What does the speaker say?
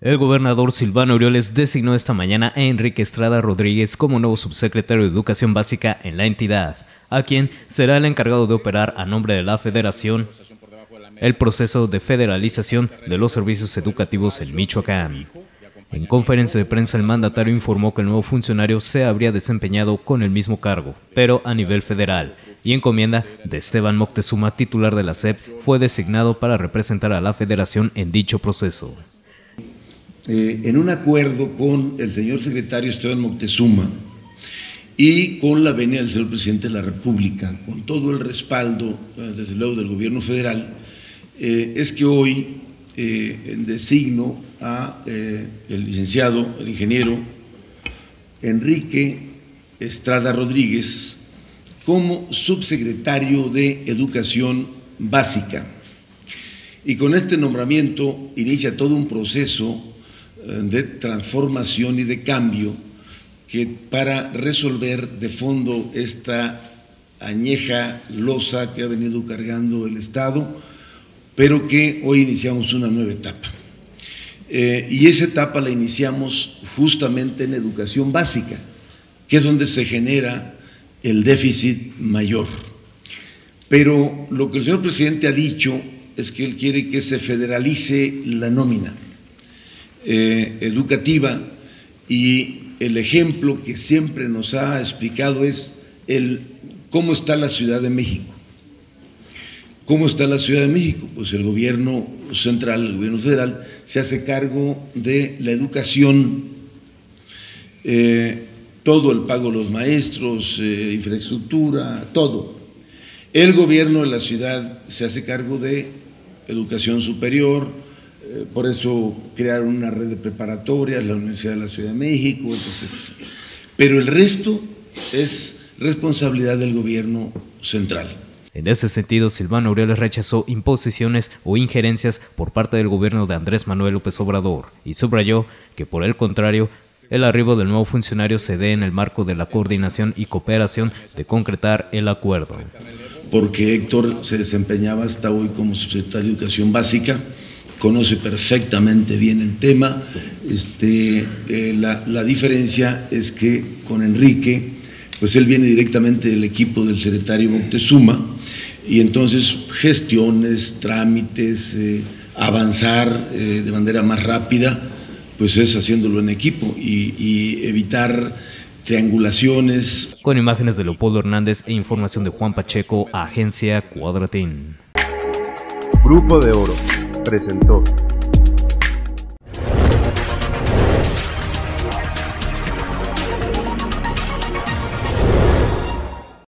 El gobernador Silvano Aureoles designó esta mañana a Enrique Estrada Rodríguez como nuevo subsecretario de Educación Básica en la entidad, a quien será el encargado de operar a nombre de la Federación el proceso de federalización de los servicios educativos en Michoacán. En conferencia de prensa, el mandatario informó que el nuevo funcionario se habría desempeñado con el mismo cargo, pero a nivel federal, y encomienda de Esteban Moctezuma, titular de la SEP, fue designado para representar a la Federación en dicho proceso. En un acuerdo con el señor secretario Esteban Moctezuma y con la venia del señor presidente de la República, con todo el respaldo, desde luego, del gobierno federal, es que hoy designo a el licenciado, el ingeniero Enrique Estrada Rodríguez como subsecretario de Educación Básica. Y con este nombramiento inicia todo un proceso de transformación y de cambio que para resolver de fondo esta añeja losa que ha venido cargando el Estado, pero que hoy iniciamos una nueva etapa. Y esa etapa la iniciamos justamente en educación básica, que es donde se genera el déficit mayor. Pero lo que el señor presidente ha dicho es que él quiere que se federalice la nómina educativa, y el ejemplo que siempre nos ha explicado es cómo está la Ciudad de México. ¿Cómo está la Ciudad de México? Pues el gobierno central, el gobierno federal, se hace cargo de la educación, todo el pago de los maestros, infraestructura, todo. El gobierno de la ciudad se hace cargo de educación superior, por eso crearon una red de preparatorias, la Universidad de la Ciudad de México, etc. Pero el resto es responsabilidad del gobierno central. En ese sentido, Silvano Aureoles rechazó imposiciones o injerencias por parte del gobierno de Andrés Manuel López Obrador y subrayó que, por el contrario, el arribo del nuevo funcionario se dé en el marco de la coordinación y cooperación de concretar el acuerdo. Porque Héctor se desempeñaba hasta hoy como subsecretario de Educación Básica, conoce perfectamente bien el tema. La diferencia es que con Enrique, pues él viene directamente del equipo del secretario Moctezuma, y entonces gestiones, trámites, avanzar de manera más rápida, pues es haciéndolo en equipo y evitar triangulaciones. Con imágenes de Leopoldo Hernández e información de Juan Pacheco, Agencia Cuadratín. Grupo de Oro presentó.